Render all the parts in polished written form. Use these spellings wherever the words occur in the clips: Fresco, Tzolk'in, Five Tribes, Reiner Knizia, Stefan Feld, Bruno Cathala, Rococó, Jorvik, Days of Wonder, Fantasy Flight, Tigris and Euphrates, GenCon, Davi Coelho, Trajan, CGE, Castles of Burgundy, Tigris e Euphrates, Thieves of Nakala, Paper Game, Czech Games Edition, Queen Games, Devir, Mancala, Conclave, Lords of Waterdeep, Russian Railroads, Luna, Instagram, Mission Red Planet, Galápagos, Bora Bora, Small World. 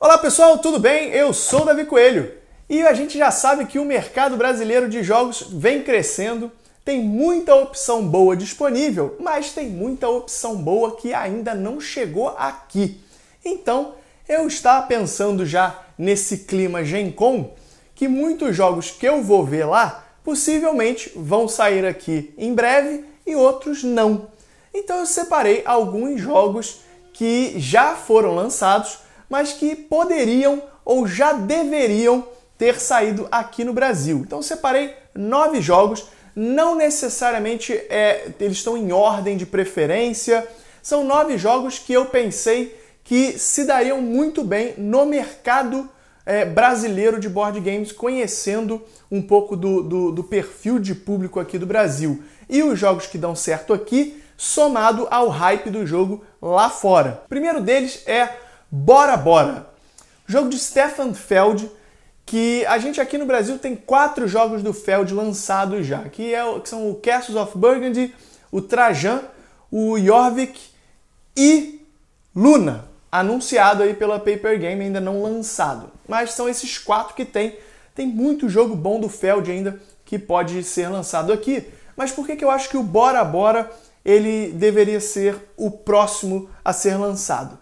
Olá pessoal, tudo bem? Eu sou o Davi Coelho e a gente já sabe que o mercado brasileiro de jogos vem crescendo, tem muita opção boa disponível, mas tem muita opção boa que ainda não chegou aqui. Então, eu estava pensando já nesse clima GenCon que muitos jogos que eu vou ver lá possivelmente vão sair aqui em breve e outros não. Então eu separei alguns jogos que já foram lançados, mas que poderiam ou já deveriam ter saído aqui no Brasil. Então separei 9 jogos, não necessariamente eles estão em ordem de preferência, são 9 jogos que eu pensei que se dariam muito bem no mercado brasileiro de board games, conhecendo um pouco do perfil de público aqui do Brasil. E os jogos que dão certo aqui, somado ao hype do jogo lá fora. O primeiro deles é Bora Bora, jogo de Stefan Feld, que a gente aqui no Brasil tem 4 jogos do Feld lançados já, que são o Castles of Burgundy, o Trajan, o Jorvik e Luna, anunciado aí pela Paper Game, ainda não lançado. Mas são esses 4 que tem muito jogo bom do Feld ainda que pode ser lançado aqui. Mas por que eu acho que o Bora Bora ele deveria ser o próximo a ser lançado?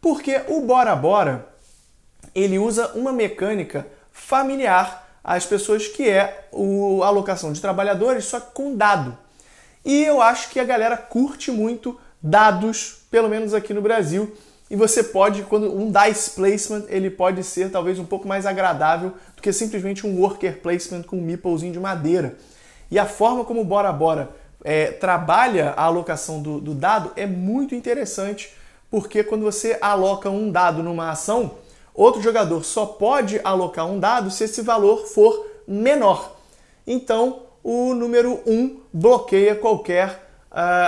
Porque o Bora Bora, ele usa uma mecânica familiar às pessoas, que é a alocação de trabalhadores, só que com dado. E eu acho que a galera curte muito dados, pelo menos aqui no Brasil, e você pode, quando um dice placement, ele pode ser talvez um pouco mais agradável do que simplesmente um worker placement com um meeplezinho de madeira. E a forma como o Bora Bora trabalha a alocação do dado é muito interessante, porque quando você aloca um dado numa ação, outro jogador só pode alocar um dado se esse valor for menor. Então, o número 1 bloqueia qualquer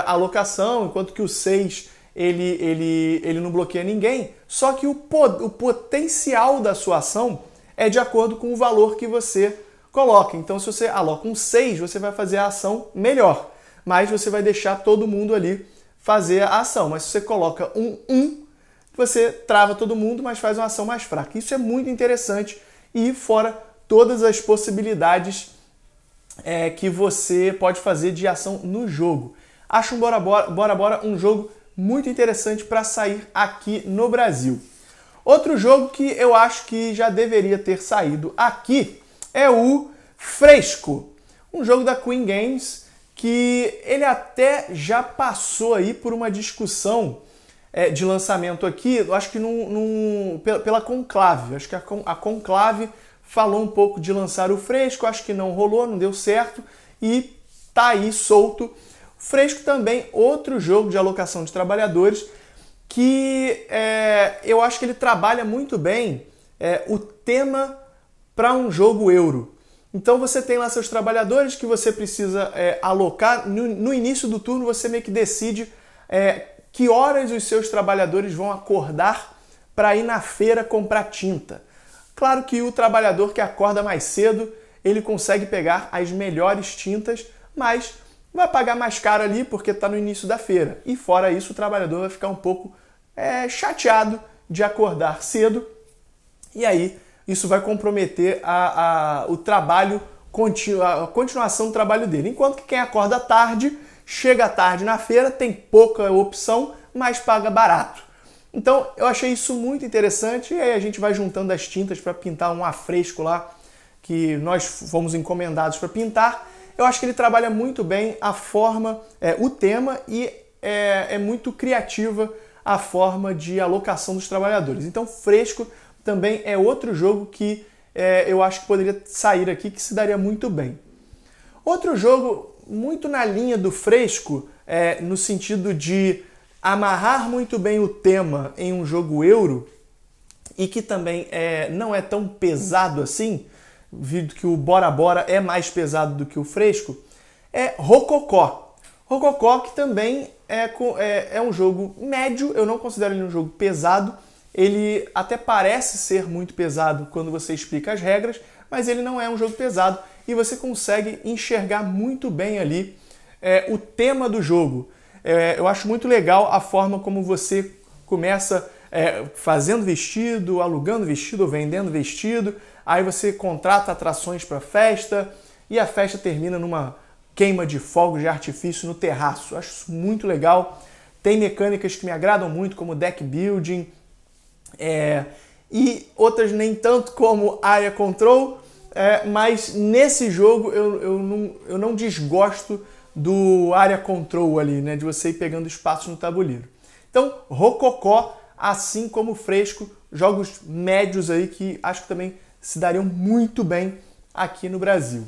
alocação, enquanto que o 6 ele não bloqueia ninguém. Só que o potencial da sua ação é de acordo com o valor que você coloca. Então, se você aloca um 6, você vai fazer a ação melhor, mas você vai deixar todo mundo ali fazer a ação. Mas se você coloca um 1, você trava todo mundo, mas faz uma ação mais fraca. Isso é muito interessante, e fora todas as possibilidades que você pode fazer de ação no jogo. Acho um Bora Bora um jogo muito interessante para sair aqui no Brasil. Outro jogo que eu acho que já deveria ter saído aqui é o Fresco, um jogo da Queen Games, que ele até já passou aí por uma discussão de lançamento aqui, eu acho que pela Conclave. Acho que a Conclave falou um pouco de lançar o Fresco, acho que não rolou, não deu certo, e tá aí solto. Fresco também, outro jogo de alocação de trabalhadores, que eu acho que ele trabalha muito bem o tema para um jogo euro. Então você tem lá seus trabalhadores que você precisa alocar. No início do turno você meio que decide que horas os seus trabalhadores vão acordar para ir na feira comprar tinta. Claro que o trabalhador que acorda mais cedo, ele consegue pegar as melhores tintas, mas vai pagar mais caro ali porque está no início da feira. E fora isso, o trabalhador vai ficar um pouco chateado de acordar cedo, e aí isso vai comprometer o trabalho, a continuação do trabalho dele. Enquanto que quem acorda tarde, chega tarde na feira, tem pouca opção, mas paga barato. Então eu achei isso muito interessante, e aí a gente vai juntando as tintas para pintar um afresco lá, que nós fomos encomendados para pintar. Eu acho que ele trabalha muito bem a forma, o tema, e é muito criativa a forma de alocação dos trabalhadores. Então Fresco também é outro jogo que eu acho que poderia sair aqui, que se daria muito bem. Outro jogo muito na linha do Fresco, no sentido de amarrar muito bem o tema em um jogo euro, e que também não é tão pesado assim, visto que o Bora Bora é mais pesado do que o Fresco, é Rococó. Rococó, que também é um jogo médio, eu não considero ele um jogo pesado. Ele até parece ser muito pesado quando você explica as regras, mas ele não é um jogo pesado, e você consegue enxergar muito bem ali o tema do jogo. Eu acho muito legal a forma como você começa fazendo vestido, alugando vestido, vendendo vestido. Aí você contrata atrações para festa e a festa termina numa queima de fogos de artifício no terraço. Acho isso muito legal. Tem mecânicas que me agradam muito, como deck building e outras nem tanto, como área control. Mas nesse jogo eu não desgosto do área control ali, né, de você ir pegando espaço no tabuleiro. Então, Rococó, assim como Fresco, jogos médios aí que acho que também se dariam muito bem aqui no Brasil.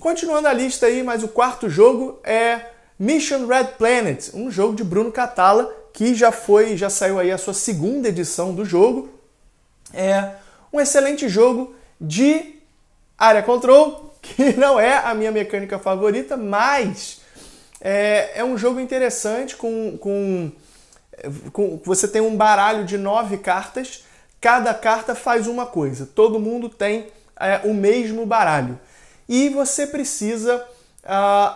Continuando a lista aí, mas o quarto jogo é Mission Red Planet, um jogo de Bruno Cathala, que já saiu aí a sua segunda edição do jogo. É um excelente jogo de área control, que não é a minha mecânica favorita, mas é um jogo interessante você tem um baralho de 9 cartas, cada carta faz uma coisa, todo mundo tem o mesmo baralho. E você precisa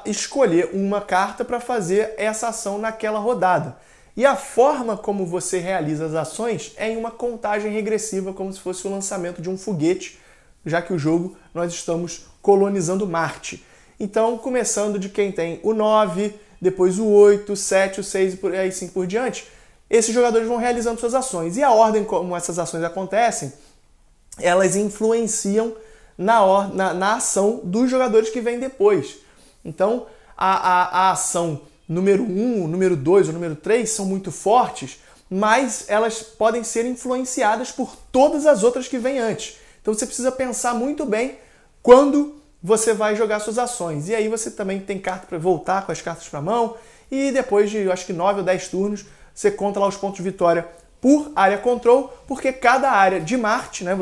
escolher uma carta para fazer essa ação naquela rodada. E a forma como você realiza as ações é em uma contagem regressiva, como se fosse o lançamento de um foguete, já que o jogo nós estamos colonizando Marte. Então, começando de quem tem o 9, depois o 8, o 7, o 6 e assim por diante, esses jogadores vão realizando suas ações. E a ordem como essas ações acontecem, elas influenciam na ação dos jogadores que vêm depois. Então, a ação número 1, número 2 ou número 3 são muito fortes, mas elas podem ser influenciadas por todas as outras que vêm antes. Então você precisa pensar muito bem quando você vai jogar suas ações. E aí você também tem carta para voltar com as cartas para a mão, e depois de, eu acho que 9 ou 10 turnos, você conta lá os pontos de vitória por área control, porque cada área de Marte, né,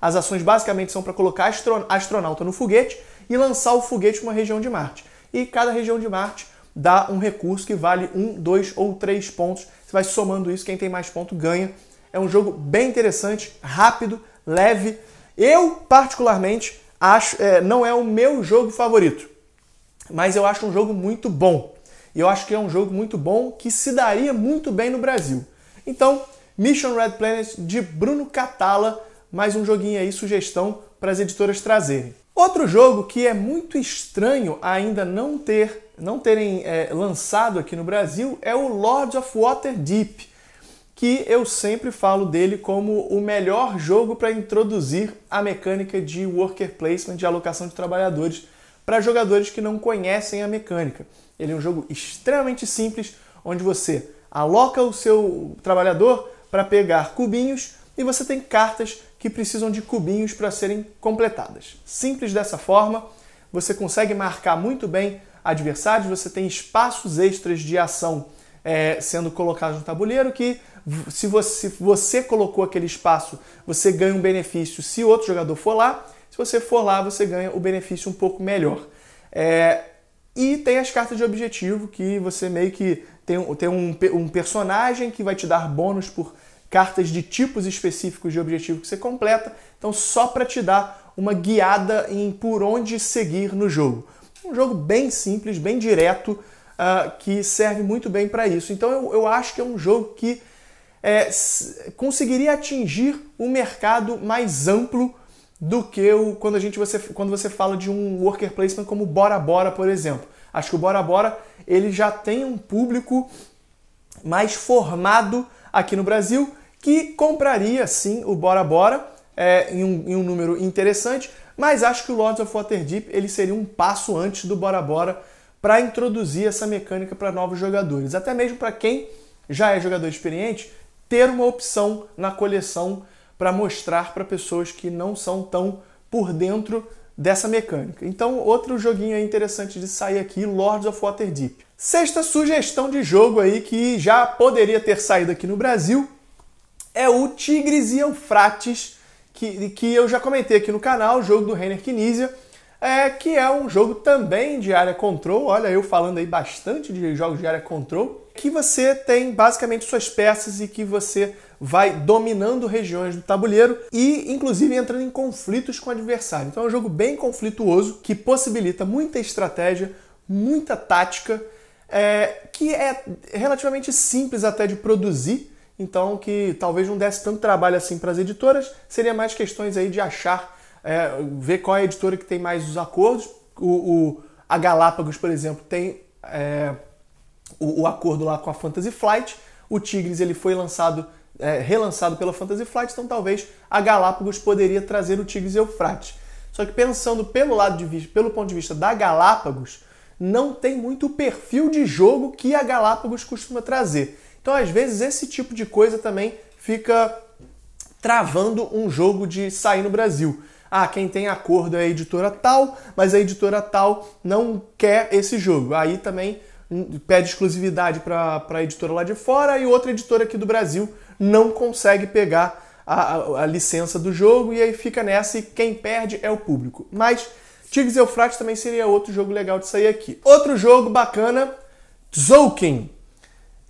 as ações basicamente são para colocar astronauta no foguete e lançar o foguete para uma região de Marte. E cada região de Marte dá um recurso que vale 1, 2 ou 3 pontos. Você vai somando isso, quem tem mais ponto ganha. É um jogo bem interessante, rápido, leve. Eu, particularmente, acho, não é o meu jogo favorito, mas eu acho um jogo muito bom. E eu acho que é um jogo muito bom que se daria muito bem no Brasil. Então, Mission Red Planet de Bruno Cathala, mais um joguinho aí, sugestão para as editoras trazerem. Outro jogo que é muito estranho ainda não terem lançado aqui no Brasil é o Lords of Waterdeep, que eu sempre falo dele como o melhor jogo para introduzir a mecânica de worker placement, de alocação de trabalhadores, para jogadores que não conhecem a mecânica. Ele é um jogo extremamente simples, onde você aloca o seu trabalhador para pegar cubinhos e você tem cartas que precisam de cubinhos para serem completadas. Simples dessa forma, você consegue marcar muito bem adversários, você tem espaços extras de ação sendo colocados no tabuleiro, que se você colocou aquele espaço, você ganha um benefício se outro jogador for lá, se você for lá, você ganha o benefício um pouco melhor. E tem as cartas de objetivo, que você meio que tem um personagem que vai te dar bônus por cartas de tipos específicos de objetivo que você completa, então só para te dar uma guiada em por onde seguir no jogo. Um jogo bem simples, bem direto, que serve muito bem para isso. Então eu acho que é um jogo que conseguiria atingir um mercado mais amplo do que quando você fala de um worker placement como o Bora Bora, por exemplo. Acho que o Bora Bora ele já tem um público mais formado aqui no Brasil, que compraria sim o Bora Bora em um número interessante, mas acho que o Lords of Waterdeep ele seria um passo antes do Bora Bora para introduzir essa mecânica para novos jogadores. Até mesmo para quem já é jogador experiente, ter uma opção na coleção para mostrar para pessoas que não são tão por dentro dessa mecânica. Então, outro joguinho aí interessante de sair aqui, Lords of Waterdeep. Sexta sugestão de jogo aí que já poderia ter saído aqui no Brasil é o Tigris e Euphrates, que eu já comentei aqui no canal, o jogo do Reiner Knizia, que é um jogo também de área control. Olha, eu falando aí bastante de jogos de área control, que você tem basicamente suas peças e que você vai dominando regiões do tabuleiro e inclusive entrando em conflitos com o adversário. Então é um jogo bem conflituoso, que possibilita muita estratégia, muita tática, que é relativamente simples até de produzir Então, que talvez não desse tanto trabalho assim para as editoras, seria mais questões aí de achar, ver qual é a editora que tem mais os acordos. A Galápagos, por exemplo, tem o acordo lá com a Fantasy Flight. O Tigris ele foi relançado pela Fantasy Flight, então talvez a Galápagos poderia trazer o Tigris e Euphrates. Só que pensando pelo ponto de vista da Galápagos, não tem muito o perfil de jogo que a Galápagos costuma trazer. Então, às vezes, esse tipo de coisa também fica travando um jogo de sair no Brasil. Ah, quem tem acordo é a editora tal, mas a editora tal não quer esse jogo. Aí também pede exclusividade para a editora lá de fora e outra editora aqui do Brasil não consegue pegar a licença do jogo e aí fica nessa e quem perde é o público. Mas Tigris e Euphrates também seria outro jogo legal de sair aqui. Outro jogo bacana, Tzolk'in.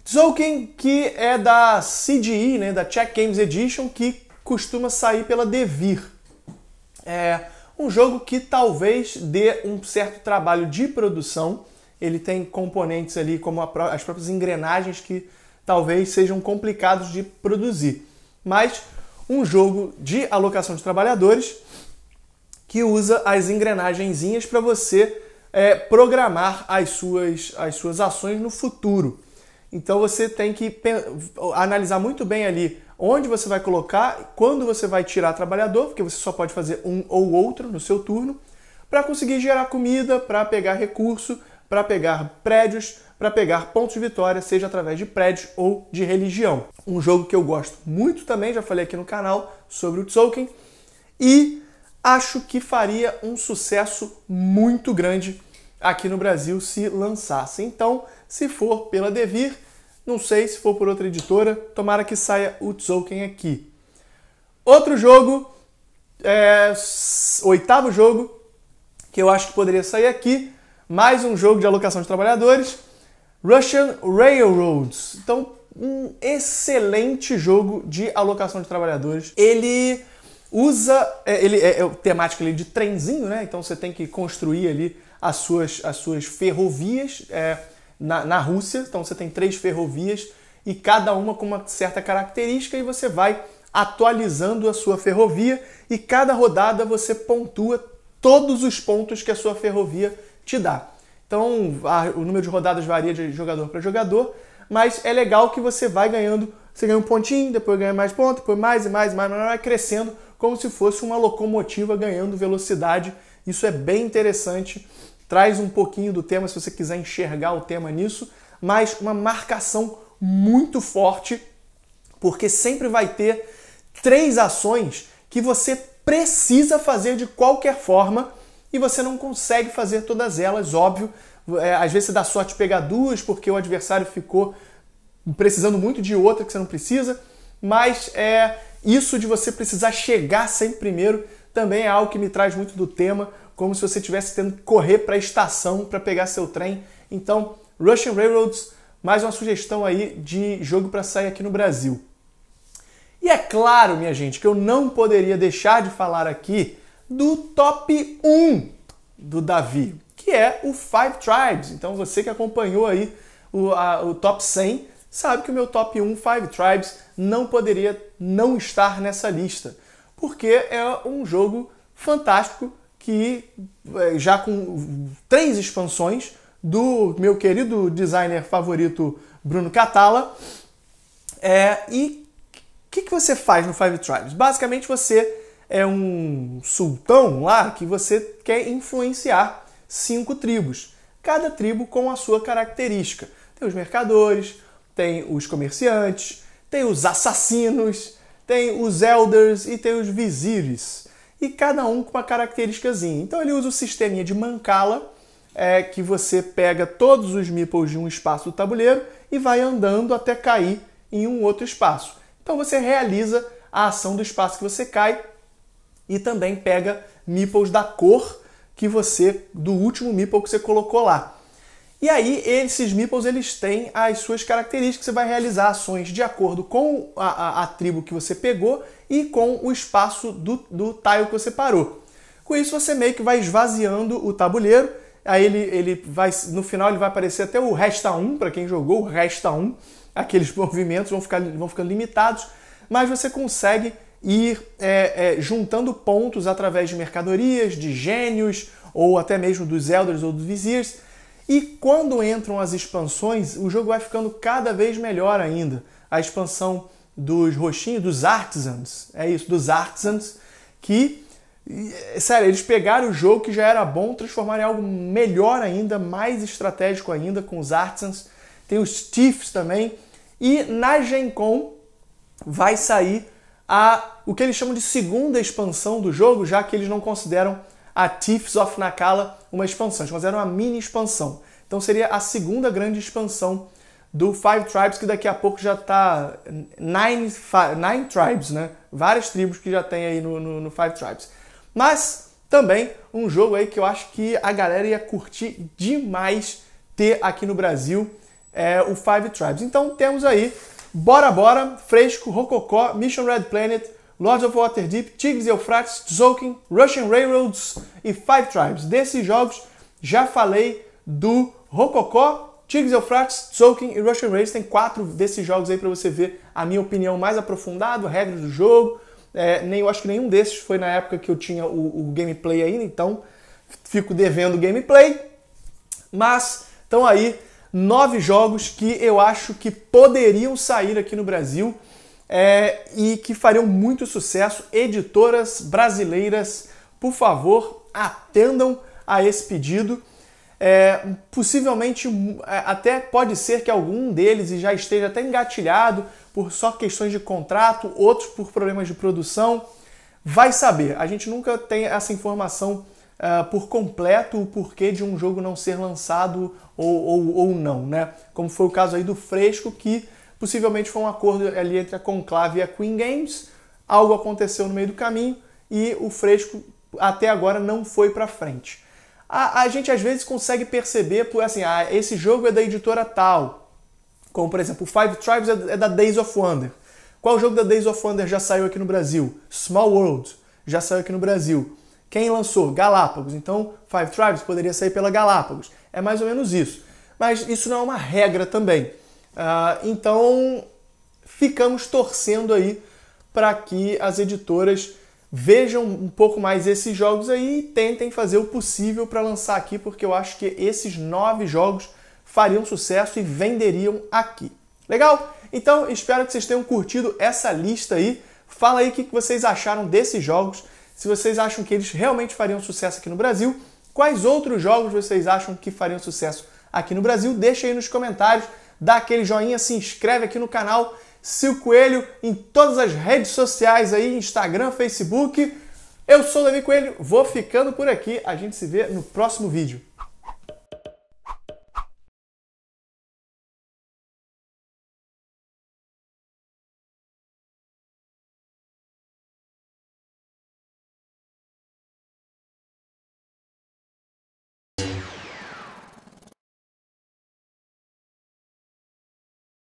Tzolk'in, que é da CGE, né, da Czech Games Edition, que costuma sair pela Devir. É um jogo que talvez dê um certo trabalho de produção. Ele tem componentes ali como as próprias engrenagens que talvez sejam complicados de produzir. Mas um jogo de alocação de trabalhadores que usa as engrenagenzinhas para você programar as suas ações no futuro. Então você tem que analisar muito bem ali onde você vai colocar, quando você vai tirar trabalhador, porque você só pode fazer um ou outro no seu turno, para conseguir gerar comida, para pegar recurso, para pegar prédios, para pegar pontos de vitória, seja através de prédios ou de religião. Um jogo que eu gosto muito também, já falei aqui no canal sobre o Tzolk'in, e acho que faria um sucesso muito grande aqui no Brasil se lançasse. Então, se for pela Devir, não sei se for por outra editora, tomara que saia o Tzolk'in aqui. Outro jogo, oitavo jogo, que eu acho que poderia sair aqui, mais um jogo de alocação de trabalhadores, Russian Railroads. Então, um excelente jogo de alocação de trabalhadores. Ele usa, temática ali de trenzinho, né? Então você tem que construir ali as suas ferrovias na Rússia. Então você tem 3 ferrovias e cada uma com uma certa característica e você vai atualizando a sua ferrovia e cada rodada você pontua todos os pontos que a sua ferrovia te dá. Então o número de rodadas varia de jogador para jogador, mas é legal que você vai ganhando, você ganha um pontinho, depois ganha mais ponto, depois mais e mais e mais, vai crescendo como se fosse uma locomotiva ganhando velocidade. Isso é bem interessante, traz um pouquinho do tema, se você quiser enxergar o tema nisso, mas uma marcação muito forte, porque sempre vai ter 3 ações que você precisa fazer de qualquer forma e você não consegue fazer todas elas, óbvio. Às vezes você dá sorte de pegar 2 porque o adversário ficou precisando muito de outra que você não precisa, mas isso de você precisar chegar sempre primeiro também é algo que me traz muito do tema, como se você estivesse tendo que correr para a estação para pegar seu trem. Então, Russian Railroads, mais uma sugestão aí de jogo para sair aqui no Brasil. E é claro, minha gente, que eu não poderia deixar de falar aqui do top 1 do Davi, que é o Five Tribes. Então, você que acompanhou aí o top 100, sabe que o meu top 1, Five Tribes, não poderia não estar nessa lista, porque é um jogo fantástico que, já com 3 expansões do meu querido designer favorito Bruno Cathala, e o que você faz no Five Tribes? Basicamente você é um sultão lá que você quer influenciar 5 tribos, cada tribo com a sua característica. Tem os mercadores, tem os comerciantes, tem os assassinos, tem os elders e tem os vizires. E cada um com uma característicazinha. Então ele usa o sisteminha de Mancala, que você pega todos os meeples de um espaço do tabuleiro e vai andando até cair em um outro espaço. Então você realiza a ação do espaço que você cai e também pega meeples da cor do último meeple que você colocou lá. E aí esses meeples eles têm as suas características, você vai realizar ações de acordo com a tribo que você pegou e com o espaço do tile que você parou. Com isso você meio que vai esvaziando o tabuleiro, aí no final ele vai aparecer até o resta 1, para quem jogou o resta 1, aqueles movimentos vão ficar limitados, mas você consegue ir juntando pontos através de mercadorias, de gênios, ou até mesmo dos Elders ou dos Viziers. E quando entram as expansões, o jogo vai ficando cada vez melhor ainda. A expansão dos roxinhos, dos Artisans, que, sério, eles pegaram o jogo que já era bom, transformaram em algo melhor ainda, mais estratégico ainda, com os Artisans. Tem os Thieves também. E na GenCon vai sair o que eles chamam de segunda expansão do jogo, já que eles não consideram a Thieves of Nakala uma expansão, eles consideram uma mini expansão. Então seria a segunda grande expansão do Five Tribes, que daqui a pouco já está Nine Tribes, né? Várias tribos que já tem aí no Five Tribes. Mas também um jogo aí que eu acho que a galera ia curtir demais ter aqui no Brasil, o Five Tribes. Então temos aí Bora Bora, Fresco, Rococó, Mission Red Planet, Lords of Waterdeep, Tigris e Euphrates, Tzolk'in, Russian Railroads e Five Tribes. Desses jogos, já falei do Rococó, Tigris e Euphrates, Tzolk'in e Russian Railroads. Tem 4 desses jogos aí para você ver a minha opinião mais aprofundada, regras do jogo. Eu acho que nenhum desses foi na época que eu tinha o gameplay ainda, então fico devendo o gameplay. Mas estão aí 9 jogos que eu acho que poderiam sair aqui no Brasil, e que fariam muito sucesso. Editoras brasileiras, por favor, atendam a esse pedido. Possivelmente, até pode ser que algum deles já esteja até engatilhado por só questões de contrato, outros por problemas de produção. Vai saber, a gente nunca tem essa informação por completo, o porquê de um jogo não ser lançado ou não, né? Como foi o caso aí do Fresco, que possivelmente foi um acordo ali entre a Conclave e a Queen Games, algo aconteceu no meio do caminho e o Fresco até agora não foi para frente. A gente às vezes consegue perceber, esse jogo é da editora tal, como por exemplo, o Five Tribes é da Days of Wonder. Qual jogo da Days of Wonder já saiu aqui no Brasil? Small World já saiu aqui no Brasil. Quem lançou? Galápagos. Então, Five Tribes poderia sair pela Galápagos. É mais ou menos isso. Mas isso não é uma regra também. Então, ficamos torcendo aí para que as editoras vejam um pouco mais esses jogos aí e tentem fazer o possível para lançar aqui, porque eu acho que esses 9 jogos fariam sucesso e venderiam aqui. Legal? Então, espero que vocês tenham curtido essa lista aí. Fala aí o que vocês acharam desses jogos, se vocês acham que eles realmente fariam sucesso aqui no Brasil, quais outros jogos vocês acham que fariam sucesso aqui no Brasil, deixa aí nos comentários. Dá aquele joinha, se inscreve aqui no canal, Davi Coelho, em todas as redes sociais aí, Instagram, Facebook. Eu sou o Davi Coelho, vou ficando por aqui, a gente se vê no próximo vídeo.